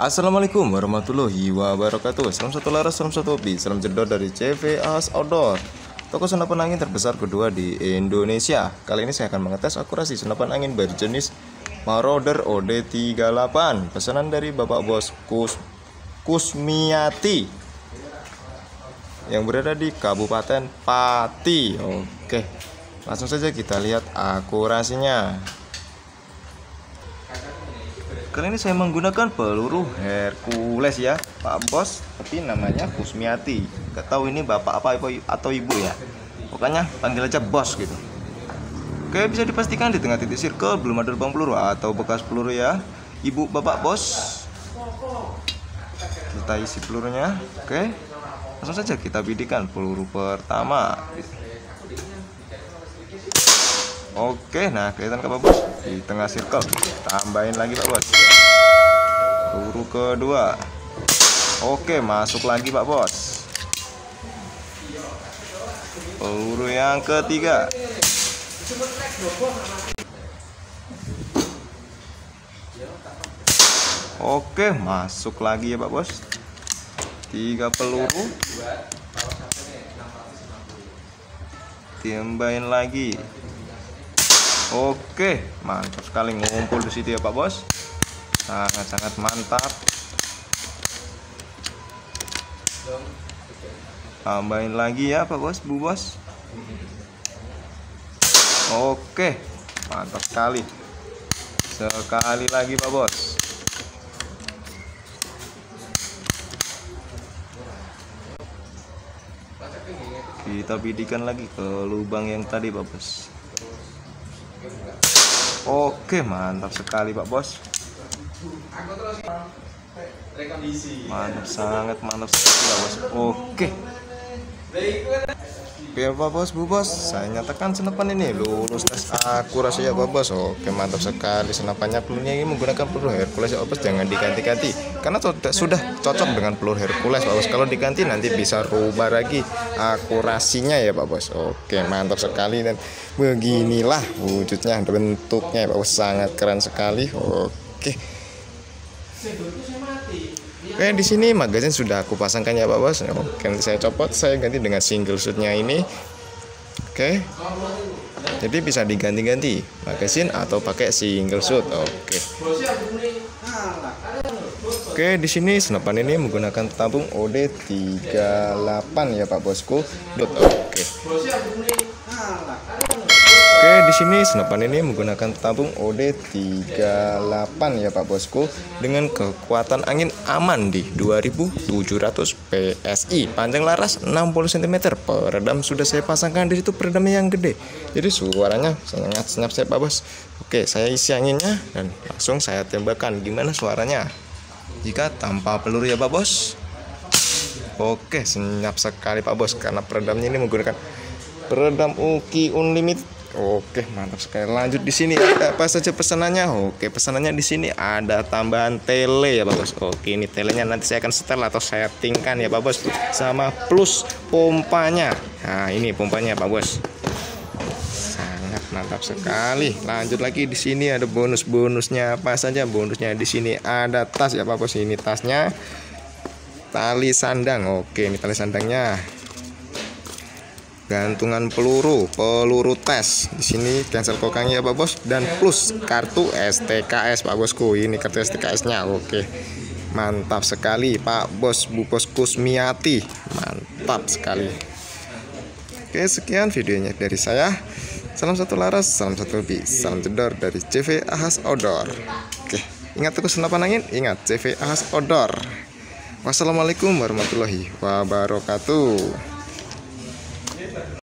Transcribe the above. Assalamualaikum warahmatullahi wabarakatuh. Salam satu laras, salam satu hobi, salam jedor dari CV Ahas Outdoor, toko senapan angin terbesar kedua di Indonesia. Kali ini saya akan mengetes akurasi senapan angin berjenis Marauder OD38 pesanan dari Bapak Bos Kusmiati yang berada di Kabupaten Pati. Oke, langsung saja kita lihat akurasinya. Kali ini saya menggunakan peluru Hercules ya Pak Bos, tapi namanya Kusmiati. Gak tahu ini bapak apa atau ibu ya, pokoknya panggil aja Bos gitu. Oke, bisa dipastikan di tengah titik circle belum ada lubang peluru atau bekas peluru ya ibu bapak Bos. Kita isi pelurunya. Oke, langsung saja kita bidikan peluru pertama. Oke, nah kelihatan ke Pak Bos di tengah circle. Tambahin lagi Pak Bos. Peluru kedua. Oke, masuk lagi Pak Bos. Peluru yang ketiga. Oke, masuk lagi ya Pak Bos. 3 peluru. Tambahin lagi. Oke, mantap sekali ngumpul di situ ya Pak Bos. Sangat-sangat mantap. Tambahin lagi ya Pak Bos, Bu Bos. Oke, mantap sekali. Sekali lagi Pak Bos. Kita bidikan lagi ke lubang yang tadi Pak Bos. Oke, mantap sekali Pak Bos. Mantap, sangat mantap sekali Pak Bos. Oke Pak Bos, Bu Bos, saya nyatakan senapan ini lulus tes akurasi ya Pak Bos. Oke, mantap sekali senapannya. Pelurunya ini menggunakan peluru Hercules ya Pak Bos, jangan diganti-ganti karena sudah cocok dengan peluru Hercules Pak Bos. Kalau diganti nanti bisa rubah lagi akurasinya ya Pak Bos. Oke, mantap sekali. Dan beginilah wujudnya, bentuknya ya Pak Bos, sangat keren sekali. Oke, di sini magazin sudah aku pasangkan ya Pak Bos. Oke, nanti saya copot, saya ganti dengan single shootnya ini. Oke, jadi bisa diganti-ganti magazin atau pakai single shoot. Oke, di sini senapan ini menggunakan tabung OD38 ya Pak Bosku. Oke, di sini senapan ini menggunakan tabung OD38 ya Pak Bosku dengan kekuatan angin aman di 2700 PSI, panjang laras 60 cm, peredam sudah saya pasangkan di situ, peredamnya yang gede. Jadi suaranya sangat senyap Pak Bos. Oke, saya isi anginnya dan langsung saya tembakan. Gimana suaranya? Jika tanpa peluru ya Pak Bos. Oke, senyap sekali Pak Bos karena peredamnya ini menggunakan peredam Uki Unlimited. Oke, mantap sekali. Lanjut di sini apa saja pesanannya? Oke, pesanannya di sini ada tambahan tele ya Pak Bos. Oke, ini telenya nanti saya akan setel atau settingkan ya Pak Bos, sama plus pompanya. Nah, ini pompanya Pak Bos. Sangat mantap sekali. Lanjut lagi di sini ada bonus-bonusnya apa saja? Bonusnya di sini ada tas ya Pak Bos. Ini tasnya. Tali sandang. Oke, ini tali sandangnya. Gantungan peluru, peluru tes. Di sini cancel kokangnya ya Pak Bos, dan plus kartu STKS Pak Bosku. Ini kartu STKS-nya. Oke. Mantap sekali Pak Bos, Bu Bos Kusmiati. Mantap sekali. Oke, sekian videonya dari saya. Salam satu laras, salam satu hobi, salam jedor dari CV Ahas Outdoor. Oke, ingat tuku senapan angin, ingat CV Ahas Outdoor. Wassalamualaikum warahmatullahi wabarakatuh.